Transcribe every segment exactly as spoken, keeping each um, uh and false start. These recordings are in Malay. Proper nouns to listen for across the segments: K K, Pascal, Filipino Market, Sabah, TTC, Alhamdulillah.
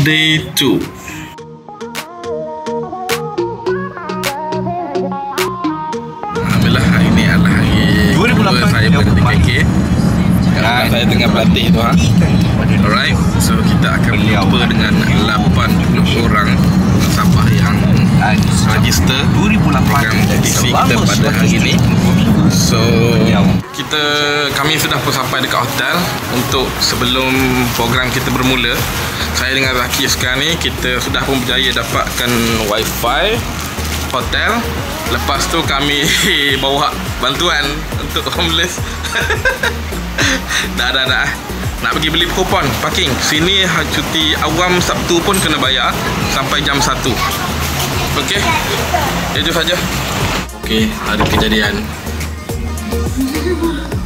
Day two. Alhamdulillah, hari ini adalah hari kedua saya berada K K dan saya tengah berlatih tu ha. Alright, so kita akan berjumpa dengan lapan puluh orang Sabah yang register program T T C kita pada hari ini. So kita kami sudah pun sampai dekat hotel untuk sebelum program kita bermula. Saya dengan Zaki sekarang ni kita sudah pun berjaya dapatkan wifi hotel. Lepas tu kami bawa bantuan untuk homeless. Dah dah dah. Nak pergi beli kupon parking. Sini cuti awam Sabtu pun kena bayar sampai jam satu. Okey. Itu saja. Okey, ada kejadian.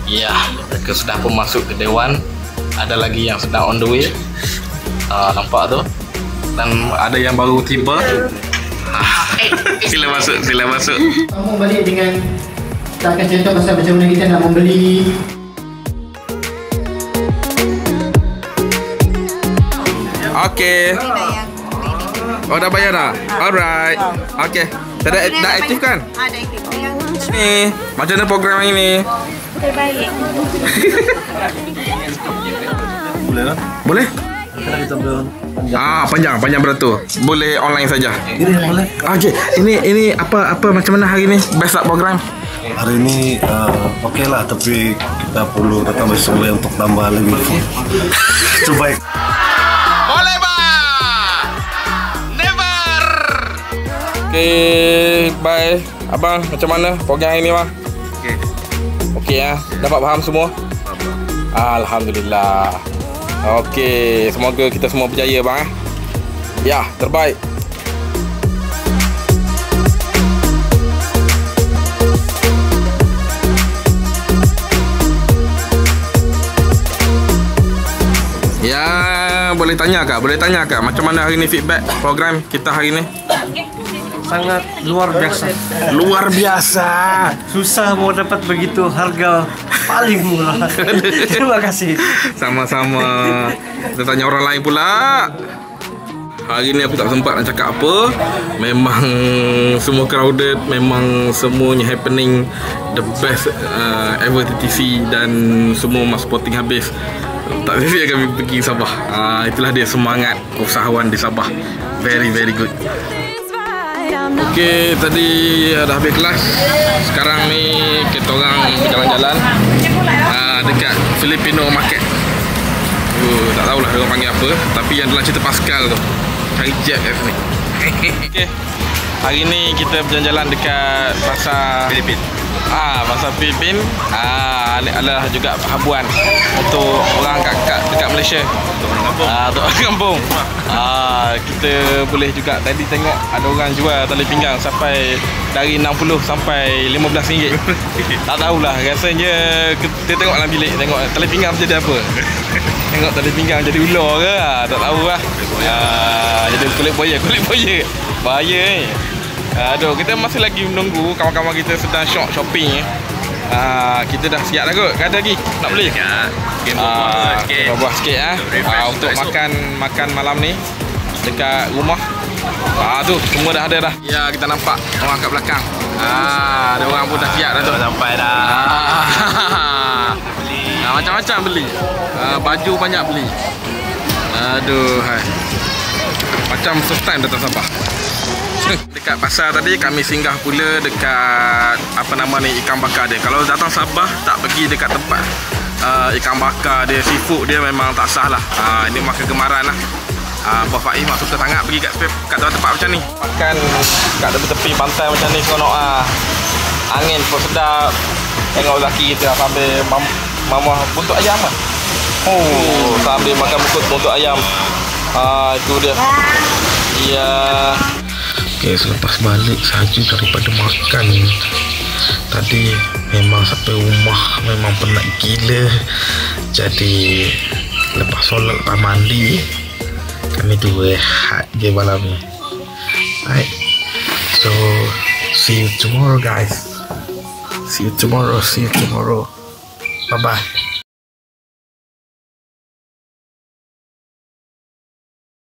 Ya, mereka sudah pun masuk ke Dewan. Ada lagi yang sedang on the way, uh, nampak tu. Dan ada yang baru tiba. Sila masuk, sila masuk. Kamu balik dengan tak akan cerita pasal macam mana kita nak membeli. Okey. Oh, dah bayar dah? Alright. Okey. Dah, dah aktif kan? Ah, dah aktif. Ni, macam mana program ini? Terbaik. Boleh lah? Boleh? Ah, panjang, panjang beratur. Boleh online saja. Boleh. Okey, ini ini apa apa macam mana hari ni? Best tak program? Hari ni uh, okey lah, tapi kita perlu datang besok boleh untuk tambah lagi. Cuba. Boleh ba? Never. Okey, bye. Abang, macam mana program hari ni bang? Okey. Okey ah, dapat faham semua? Alhamdulillah. Okey, semoga kita semua berjaya bang. Ya, terbaik. Ya, boleh tanya kak, boleh tanya kak macam mana hari ni feedback program kita hari ni? Sangat luar biasa. Luar biasa. Susah mau dapat begitu harga paling murah. Terima kasih. Sama-sama. Kita tanya orang lain pula. Hari ni aku tak sempat nak cakap apa. Memang semua crowded, memang semuanya happening. The best uh, ever T T C dan semua mas sporting habis. Tak sisi akan pergi Sabah. Uh, itulah dia semangat usahawan di Sabah. Very very good. Okey, tadi dah habis kelas. Sekarang ni kita orang berjalan-jalan uh, dekat Filipino Market. Uh, tak tahulah dia orang panggil apa, tapi yang dalam cerita Pascal tu. Cari jap kat sini. Okey. Hari ni kita berjalan-jalan dekat pasar Filipin. Ah, pasar Filipin. Ah, adalah juga habuan untuk orang kat dekat Malaysia. Ah, untuk orang kampung. Ah, kita boleh juga tadi tengok ada orang jual tali pinggang sampai dari enam puluh sampai lima belas ringgit. Tak tahulah, rasanya kita tengok dalam bilik, tengok tali pinggang jadi apa. Tengok tali pinggang jadi ular ke? Tak tahulah. Ah, jadi kulit buaya, kulit buaya. Bahaya ni. Aduh, kita masih lagi menunggu kawan-kawan kita sedang shop shopping eh. Ah, kita dah siap dah kot. Ada lagi nak beli. Ya. Game buah sikit. Buah sikit ah. Untuk makan makan malam ni dekat rumah. Ah tu semua dah ada dah. Ya, kita nampak orang kat belakang. Ah, ada orang pun dah siap dah tu. Sampai dah. Ah, macam-macam beli. Ah, baju banyak beli. Aduh, hai. Macam first time datang Sabah. Dekat pasar tadi kami singgah pula dekat apa nama ni, ikan bakar dia. Kalau datang Sabah tak pergi dekat tempat uh, ikan bakar dia, seafood dia memang tak sah lah. Uh, ini makan kegemaran lah. Uh, Abah Faiz memang suka sangat pergi kat, kat tempat macam ni. Makan kat tepi-tepi pantai macam ni seronok ah. Angin pun sedap. Tengok Zaki kita sambil mam mamah buntut ayam ah. Oh, sambil makan buntut buntut ayam. Ah, uh, itu dia. Ya. Yeah. Okay, selepas balik sahaja daripada makan tadi, memang sampai rumah memang penat gila. Jadi lepas solat lepas mandi kami tu rehat je malam ni. Alright, so see you tomorrow guys. See you tomorrow, see you tomorrow. Bye bye.